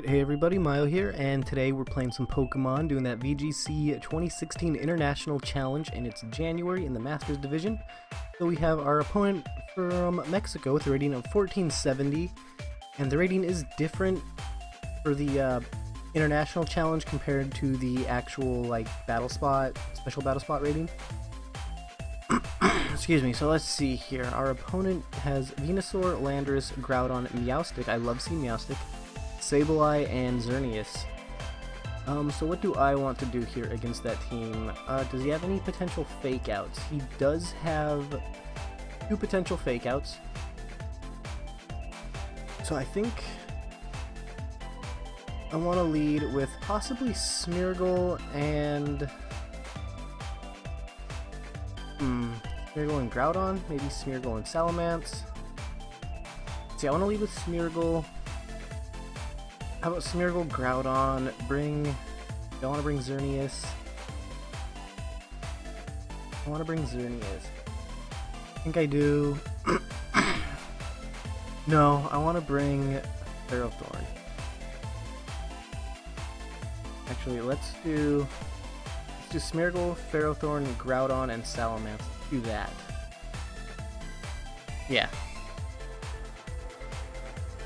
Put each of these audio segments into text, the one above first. Alright, hey everybody, Mayo here, and today we're playing some Pokemon, doing that VGC 2016 International Challenge, and it's January in the Masters Division. So we have our opponent from Mexico with a rating of 1470, and the rating is different for the International Challenge compared to the actual, like, battle spot, special battle spot rating. Excuse me, so let's see here. Our opponent has Venusaur, Landorus, Groudon, Meowstic. I love seeing Meowstic. Sableye and Xerneas. So what do I want to do here against that team? Does he have any potential fake outs? He does have two potential fake outs. So I think I want to lead with possibly Smeargle and Smeargle and Groudon, maybe Smeargle and Salamence. See, I want to lead with Smeargle. How about Smeargle, Groudon, I want to bring Xerneas. I think I do. No, I want to bring Ferrothorn. Actually, let's do Smeargle, Ferrothorn, Groudon, and Salamence. Let's do that. Yeah.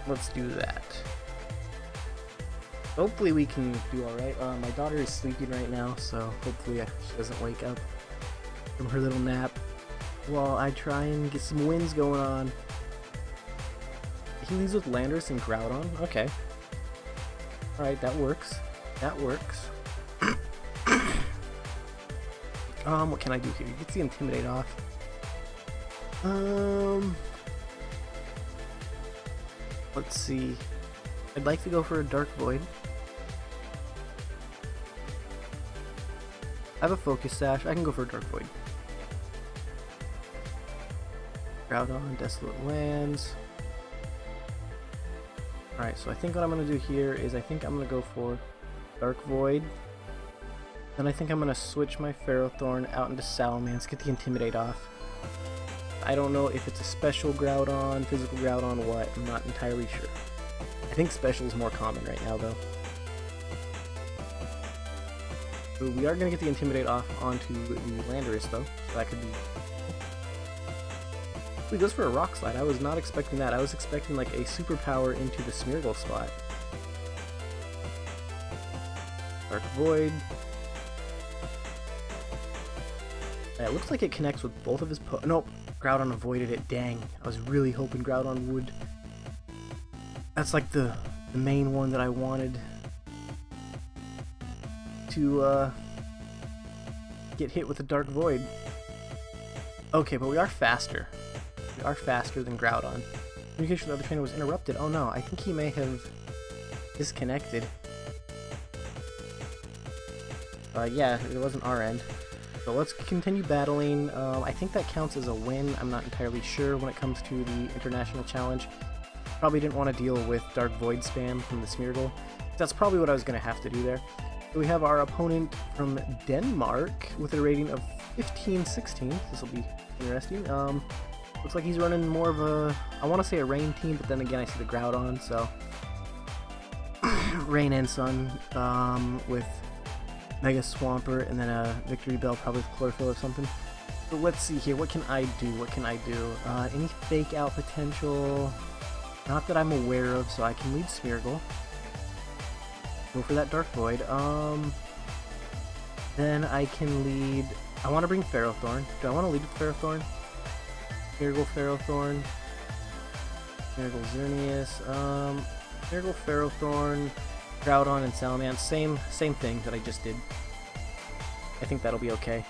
Let's do that. Hopefully we can do alright. My daughter is sleeping right now, so hopefully she doesn't wake up from her little nap while I try and get some wins going on. He leaves with Landorus and Groudon? Okay. Alright, that works. That works. What can I do here? He gets the Intimidate off. Let's see. I'd like to go for a Dark Void. I have a Focus Sash. I can go for a Dark Void. Groudon, Desolate Lands. Alright, so I think what I'm going to do here is I think I'm going to go for Dark Void. Then I think I'm going to switch my Ferrothorn out into Salamence, get the Intimidate off. I don't know if it's a special Groudon, physical Groudon, what. I'm not entirely sure. I think special is more common right now, though. So we are going to get the Intimidate off onto the Landorus, though, so that could be... He goes for a Rock Slide. I was not expecting that. I was expecting, like, a superpower into the Smeargle spot. Dark Void. Yeah, it looks like it connects with both of his Nope! Groudon avoided it. Dang. I was really hoping Groudon would... That's like the main one that I wanted to get hit with the Dark Void. Okay, but we are faster. We are faster than Groudon. Communication with the other trainer was interrupted. Oh no, I think he may have disconnected. Yeah, it wasn't our end. So let's continue battling. I think that counts as a win. I'm not entirely sure when it comes to the International Challenge. Probably didn't want to deal with Dark Void spam from the Smeargle. That's probably what I was going to have to do there. So we have our opponent from Denmark with a rating of 1516. This will be interesting. Looks like he's running more of a, I want to say a rain team, but then again I see the Groudon, so rain and sun with Mega Swampert and then a Victory Bell, probably with Chlorophyll or something. So let's see here. What can I do? What can I do? Any fake out potential? Not that I'm aware of, so I can lead Smeargle. Go for that Dark Void. Then I can lead... I want to bring Ferrothorn. Do I want to lead with Ferrothorn? Smeargle, Ferrothorn. Smeargle, Xerneas. Smeargle, Ferrothorn, Groudon, and Salamence. Same thing that I just did. I think that'll be okay.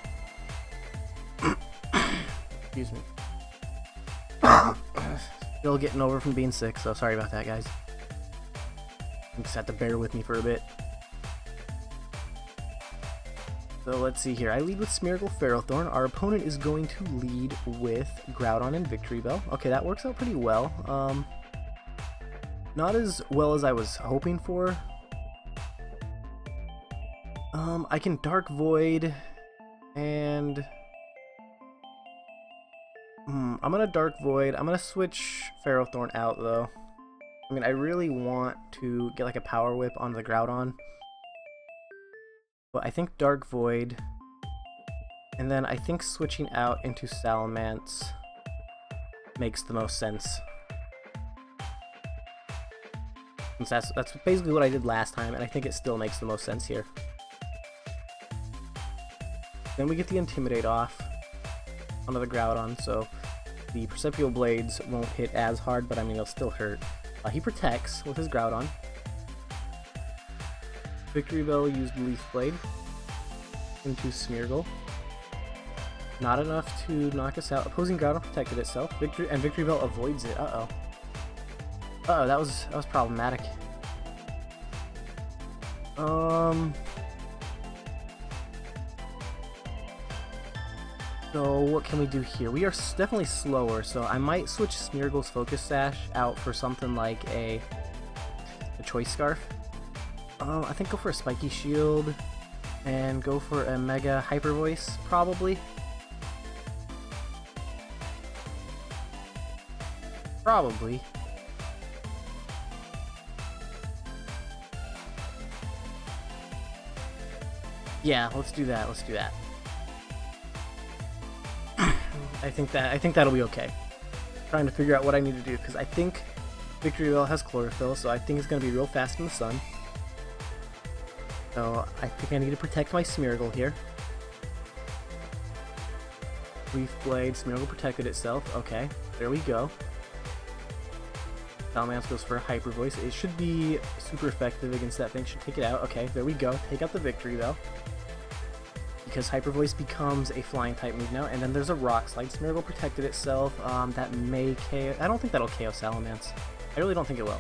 Excuse me. Still getting over from being sick, so sorry about that, guys. You just have to bear with me for a bit. So let's see here. I lead with Smeargle, Ferrothorn. Our opponent is going to lead with Groudon and Victory Bell. Okay, that works out pretty well. Not as well as I was hoping for. I can Dark Void and... I'm gonna Dark Void. I'm gonna switch Ferrothorn out, though. I mean, I really want to get like a Power Whip onto the Groudon. But I think Dark Void. And then I think switching out into Salamence makes the most sense. Since that's basically what I did last time, and I think it still makes the most sense here. Then we get the Intimidate off onto the Groudon, so the Persepial Blades won't hit as hard, but I mean, it'll still hurt. He protects with his Groudon. Victory Bell used Leaf Blade into Smeargle. Not enough to knock us out. Opposing Groudon protected itself. Victory Bell avoids it. Uh-oh. Uh-oh, that was problematic. So what can we do here? We are definitely slower, so I might switch Smeargle's Focus Sash out for something like a Choice Scarf. I think go for a Spiky Shield and go for a Mega Hyper Voice, probably. Probably. Yeah, let's do that. Let's do that. I think that'll be okay. I'm trying to figure out what I need to do because I think Victory Bell has Chlorophyll, so I think it's going to be real fast in the sun. So I think I need to protect my Smeargle here. Leaf Blade, Smeargle protected itself. Okay, there we go. Salamence goes for a Hyper Voice. It should be super effective against that thing. Should take it out. Okay, there we go. Take out the Victory Bell. Because Hyper Voice becomes a flying type move now. And then there's a Rock Slide. Smeargle protected itself. That may KO. I don't think that'll KO Salamence. I really don't think it will.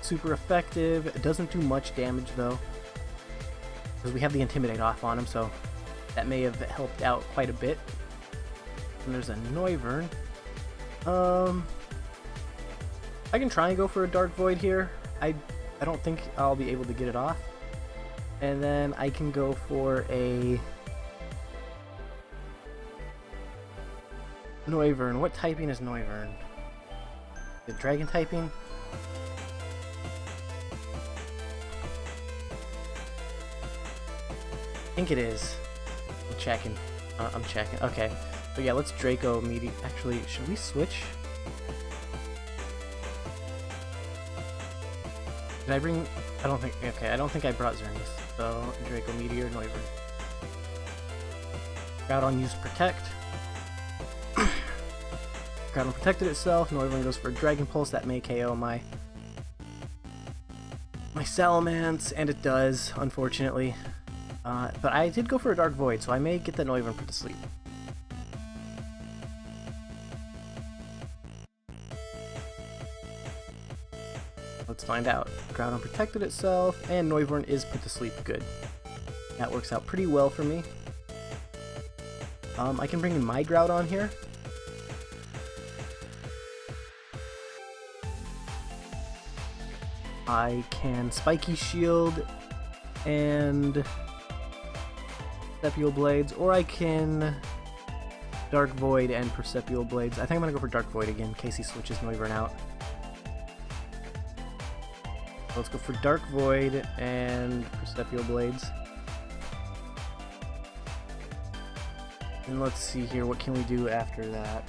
Super effective. It doesn't do much damage though. Because we have the Intimidate off on him, so that may have helped out quite a bit. And there's a Noivern. I can try and go for a Dark Void here. I don't think I'll be able to get it off. And then I can go for a Noivern. What typing is Noivern? The Dragon typing? I think it is. I'm checking. I'm checking. Okay. But yeah, let's Draco Meteor. Actually, should we switch? Did I bring? I don't think. Okay, I don't think I brought Xerneas. So Draco Meteor, Noivern. Groudon used Protect. Groudon protected itself. Noivern goes for Dragon Pulse. That may KO my Salamence, and it does, unfortunately. But I did go for a Dark Void, so I may get the Noivern put to sleep. Let's find out. Groudon protected itself, and Noivern is put to sleep. Good. That works out pretty well for me. I can bring in my Groudon here. I can Spiky Shield and Persepial Blades, or I can Dark Void and Persepial Blades. I think I'm going to go for Dark Void again in case he switches Noivern out. Let's go for Dark Void and Persepial Blades. And let's see here, what can we do after that?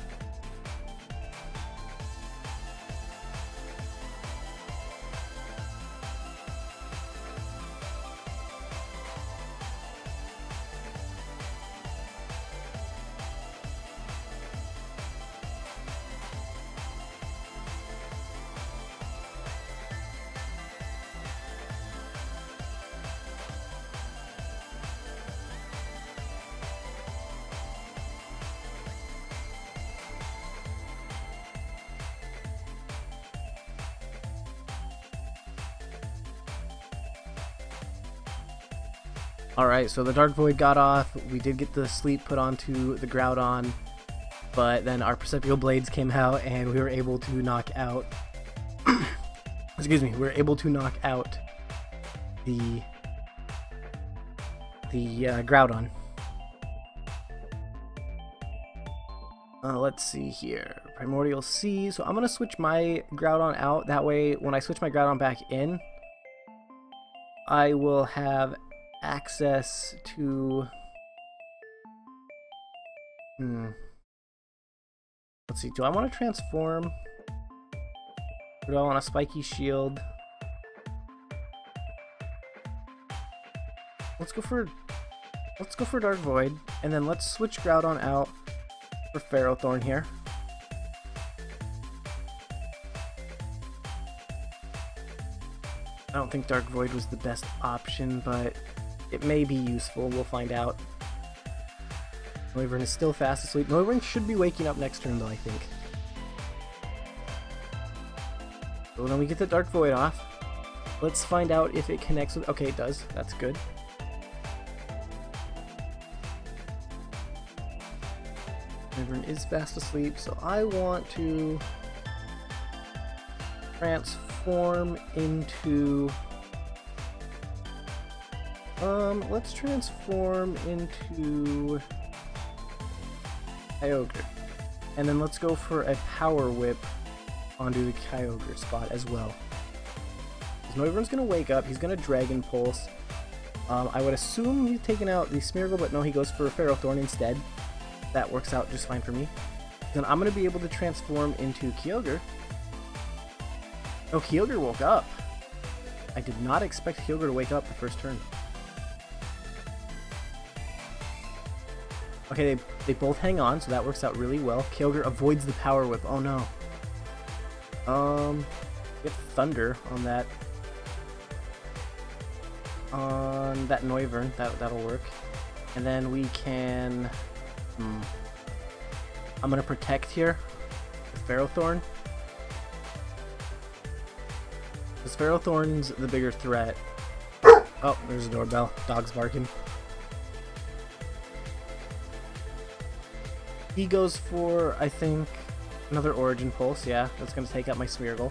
Alright, so the Dark Void got off, we did get the sleep put onto the Groudon, but then our Persepial Blades came out and we were able to knock out, excuse me, we were able to knock out the Groudon. Let's see here. Primordial Sea. So I'm going to switch my Groudon out. That way, when I switch my Groudon back in, I will have access to... Let's see. Do I want to transform? Or do I want a Spiky Shield? Let's go for Dark Void, and then let's switch Groudon out for Ferrothorn here. I don't think Dark Void was the best option, but it may be useful. We'll find out. Noivern is still fast asleep. Noivern should be waking up next turn, though, I think. So then we get the Dark Void off. Let's find out if it connects with... Okay, it does. That's good. Noivern is fast asleep, so I want to transform into... let's transform into... Kyogre, and then let's go for a Power Whip onto the Kyogre spot as well. Noivern's gonna wake up, he's gonna Dragon Pulse. I would assume he's taken out the Smeargle, but no, he goes for a Ferrothorn instead. That works out just fine for me. Then I'm gonna be able to transform into Kyogre. Oh, Kyogre woke up! I did not expect Kyogre to wake up the first turn. Okay, they both hang on, so that works out really well. Kyogre avoids the Power Whip. Oh no. Get Thunder on that. On that Noivern, that'll work. And then we can... I'm gonna protect here. Ferrothorn. Because Ferrothorn's the bigger threat. Oh, there's a doorbell. Dog's barking. He goes for, I think, another Origin Pulse, yeah. That's going to take out my Smeargle.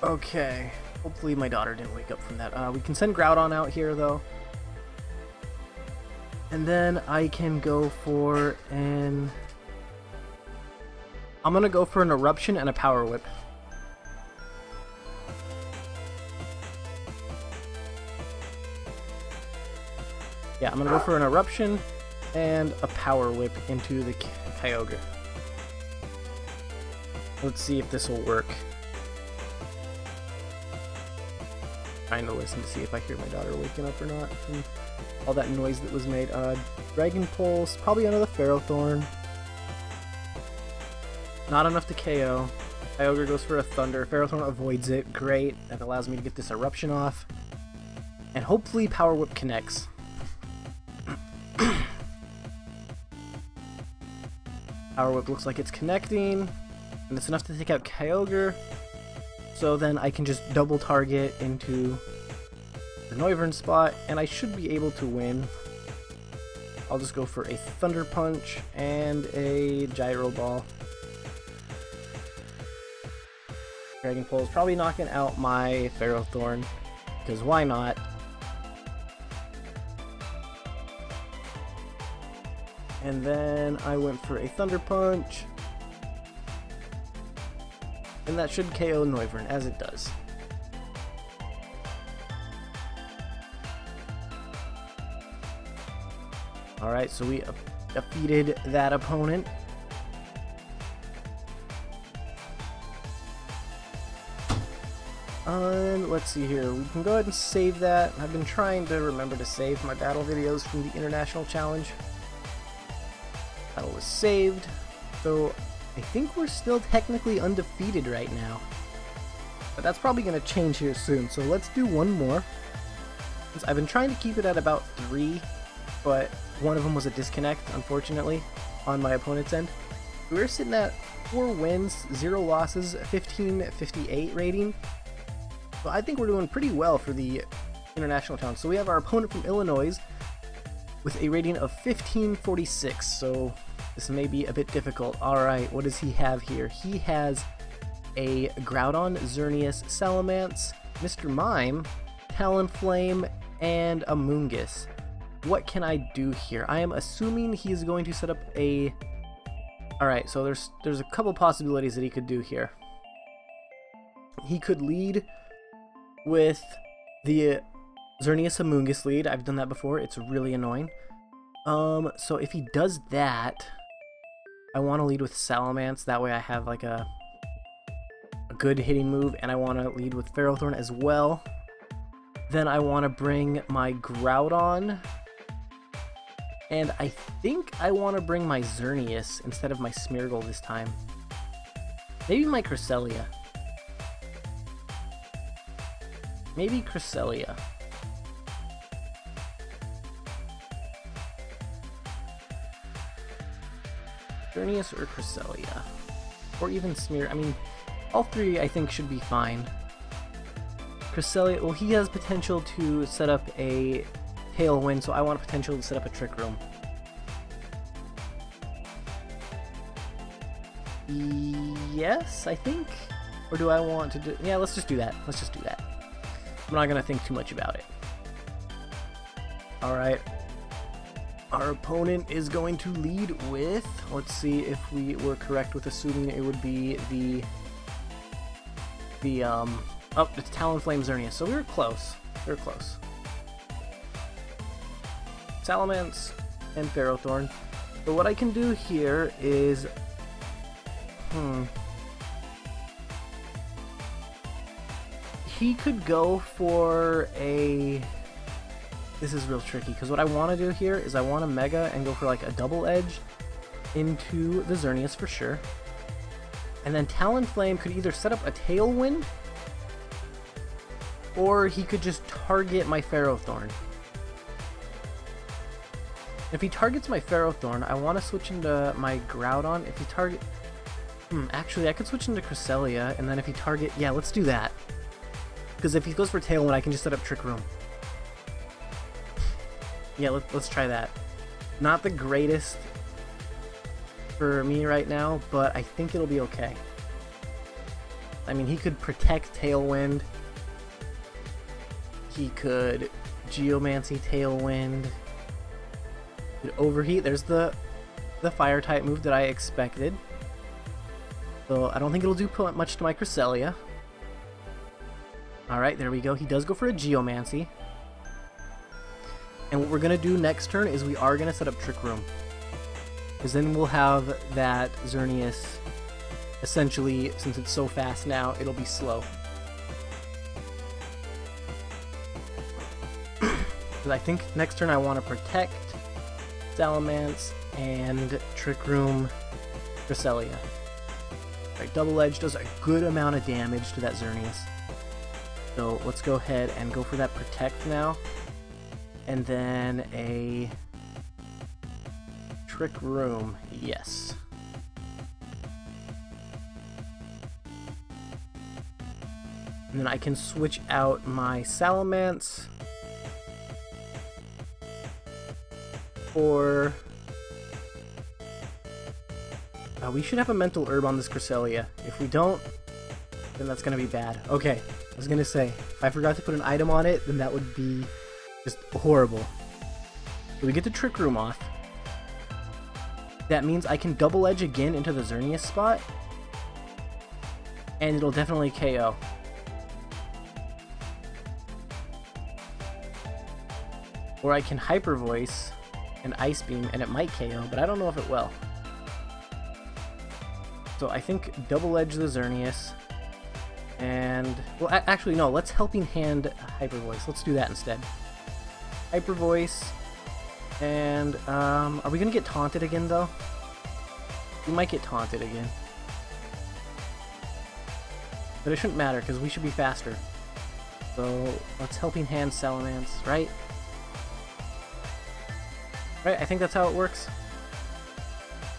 Okay. Hopefully my daughter didn't wake up from that. We can send Groudon out here, though. And then I can go for an... I'm going to go for an Eruption and a Power Whip. Yeah, I'm gonna go for an Eruption and a Power Whip into the Kyogre. Let's see if this will work. Trying to listen to see if I hear my daughter waking up or not. And all that noise that was made. Dragon Pulse, probably under the Ferrothorn. Not enough to KO. Kyogre goes for a Thunder. Ferrothorn avoids it. Great. That allows me to get this Eruption off. And hopefully Power Whip connects. Power Whip looks like it's connecting, and it's enough to take out Kyogre, so then I can just double target into the Noivern spot, and I should be able to win. I'll just go for a Thunder Punch and a Gyro Ball. Dragon Pulse probably knocking out my Ferrothorn, because why not? And then I went for a Thunder Punch. And that should KO Noivern, as it does. Alright, so we defeated that opponent. And let's see here. We can go ahead and save that. I've been trying to remember to save my battle videos from the International Challenge. Battle was saved, so I think we're still technically undefeated right now, but that's probably going to change here soon, so let's do one more. I've been trying to keep it at about 3, but one of them was a disconnect, unfortunately, on my opponent's end. We're sitting at 4 wins, 0 losses, 1558 rating, so I think we're doing pretty well for the International Challenge. So we have our opponent from Illinois with a rating of 1546, so this may be a bit difficult. Alright, what does he have here? He has a Groudon, Xerneas, Salamence, Mr. Mime, Talonflame, and Amoongus. what can I do here? I am assuming he's going to set up a... Alright, so there's a couple possibilities that he could do here. He could lead with the Xerneas Amoongus lead. I've done that before. It's really annoying. So if he does that, I want to lead with Salamence. That way I have like a good hitting move, and I want to lead with Ferrothorn as well. Then I want to bring my Groudon, and I think I want to bring my Xerneas instead of my Smeargle this time. Maybe my Cresselia. Maybe Cresselia. Xerneas or Cresselia. Or even Smear. I mean, all three I think should be fine. Cresselia, well, he has potential to set up a Tailwind, so I want potential to set up a Trick Room. Yes, I think? Or do I want to do... Yeah, let's just do that. Let's just do that. I'm not gonna think too much about it. Alright. Our opponent is going to lead with... Let's see if we were correct with assuming it would be the oh, it's Talonflame Xerneas. So we were close. We were close. Salamence and Ferrothorn. But what I can do here is... He could go for a... This is real tricky, because what I want to do here is I want to Mega and go for like a Double Edge into the Xerneas for sure. And then Talonflame could either set up a Tailwind, or he could just target my Ferrothorn. If he targets my Ferrothorn, I want to switch into my Groudon. If he target... actually, I could switch into Cresselia, and then if he target... Yeah, let's do that. Because if he goes for Tailwind, I can just set up Trick Room. Yeah, let's try that. Not the greatest for me right now, but I think it'll be okay. I mean, he could protect Tailwind. He could Geomancy Tailwind. Overheat. There's the fire type move that I expected. So I don't think it'll do much to my Cresselia. Alright, there we go. He does go for a Geomancy. And what we're going to do next turn is we are going to set up Trick Room. Because then we'll have that Xerneas, essentially, since it's so fast now, it'll be slow. Because I think next turn I want to protect Salamence and Trick Room Cresselia. Right, Double Edge does a good amount of damage to that Xerneas. So let's go ahead and go for that Protect now. And then a Trick Room. Yes. And then I can switch out my Salamence for... we should have a Mental Herb on this Cresselia. If we don't, then that's going to be bad. Okay, I was going to say, if I forgot to put an item on it, then that would be just horrible. So we get the Trick Room off. That means I can Double Edge again into the Xerneas spot, and it'll definitely KO. Or I can Hyper Voice and Ice Beam, and it might KO, but I don't know if it will. So I think Double Edge the Xerneas, and, well, actually, no, let's Helping Hand Hyper Voice. Let's do that instead. Hyper Voice, and, are we going to get taunted again, though? We might get taunted again. But it shouldn't matter, because we should be faster. So let's Helping Hand Salamence, right? Right, I think that's how it works.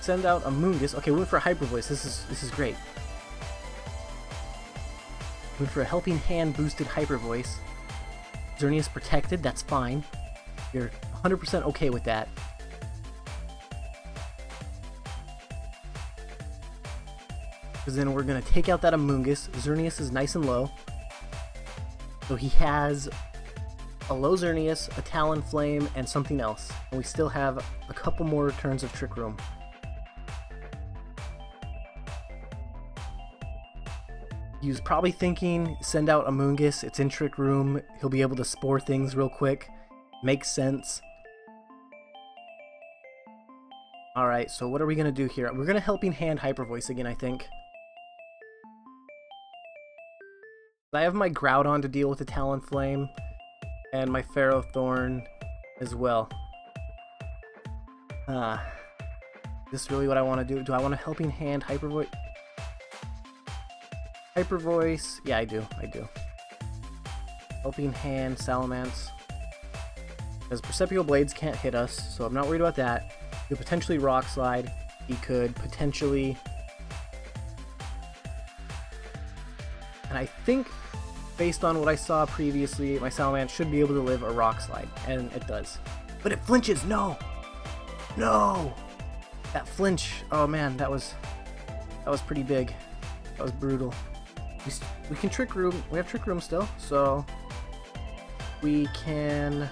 Send out Amoongus. Okay, we went for a Hyper Voice. This is great. Went for a Helping Hand boosted Hyper Voice. Xerneas protected. That's fine. You're 100% okay with that. Because then we're gonna take out that Amoongus. Xerneas is nice and low, so he has a low Xerneas, a Talonflame, and something else. And we still have a couple more turns of Trick Room. He was probably thinking, send out Amoongus, it's in Trick Room, he'll be able to Spore things real quick. Makes sense. Alright, so what are we going to do here? We're going to Helping Hand Hyper Voice again, I think. I have my Groudon to deal with the Talonflame, and my Ferrothorn as well. Is this really what I want to do? Do I want a Helping Hand Hyper Voice? Hyper Voice, yeah, I do. Helping Hand, Salamence. Because Persepial Blades can't hit us, so I'm not worried about that. He could potentially Rock Slide. He could potentially... And I think, based on what I saw previously, my Salamence should be able to live a Rock Slide. And it does. But it flinches! No! No! That flinch, oh man, that was pretty big. That was brutal. We can Trick Room. We have Trick Room still, so we can...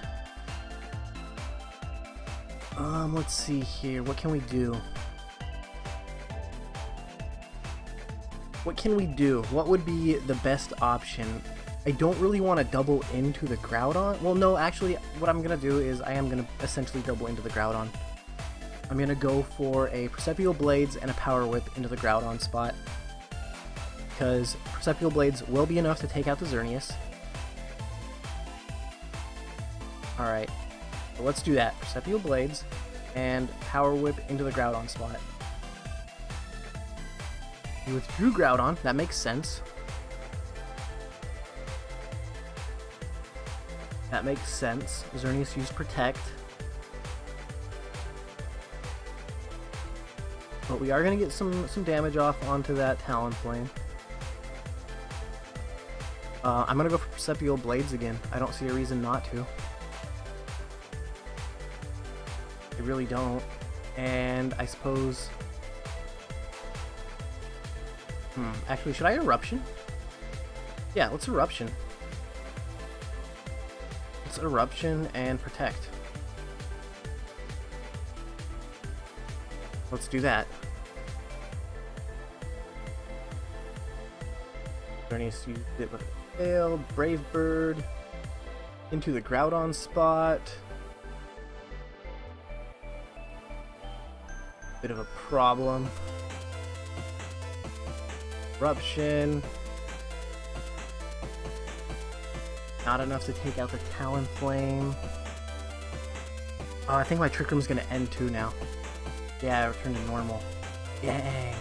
let's see here. What can we do? What would be the best option? I don't really want to double into the Groudon. Well, no, actually, what I'm going to do is I am going to essentially double into the Groudon. I'm going to go for a Persepial Blades and a Power Whip into the Groudon spot. Because Persepial Blades will be enough to take out the Xerneas. Alright, so let's do that. Persepial Blades and Power Whip into the Groudon spot. You withdrew Groudon, that makes sense. Xerneas used Protect. But we are going to get some damage off onto that Talonflame. I'm going to go for Persepial Blades again. I don't see a reason not to. I really don't. And I suppose... Actually, should I Eruption? Yeah, let's Eruption. Let's Eruption and Protect. Let's do that. Xerneas used it with a fail. Brave Bird into the Groudon spot. Bit of a problem. Eruption. Not enough to take out the Talonflame. Oh, I think my Trick Room's gonna end too now. Yeah, return to normal. Dang.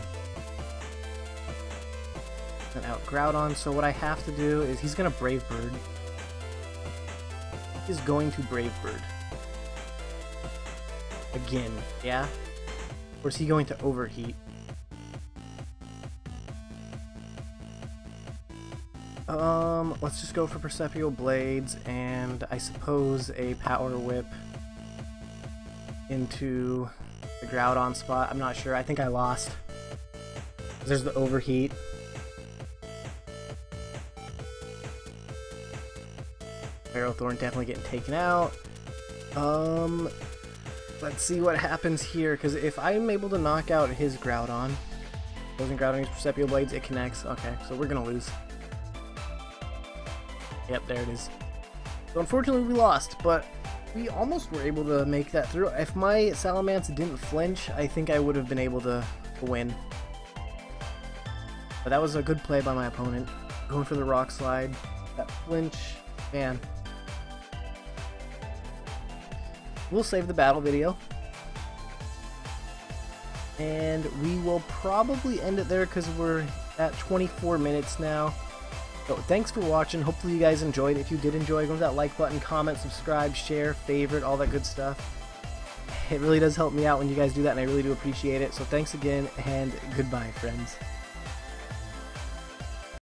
And out Groudon, so what I have to do is he's gonna Brave Bird. He's going to Brave Bird. Again, yeah? Or is he going to Overheat? Let's just go for Persepial Blades and I suppose a Power Whip into the Groudon spot. I'm not sure. I think I lost. There's the Overheat. Ferrothorn definitely getting taken out. Let's see what happens here, because if I'm able to knock out his Groudon, wasn't Groudon's Persepial Blades, it connects. Okay, so we're gonna lose. Yep, there it is. So unfortunately we lost, but we almost were able to make that through. If my Salamence didn't flinch, I think I would have been able to win. But that was a good play by my opponent. Going for the Rock Slide. That flinch, man. We'll save the battle video. And we will probably end it there because we're at 24 minutes now. So thanks for watching. Hopefully you guys enjoyed. If you did enjoy, go to that like button, comment, subscribe, share, favorite, all that good stuff. It really does help me out when you guys do that, and I really do appreciate it. So thanks again, and goodbye, friends.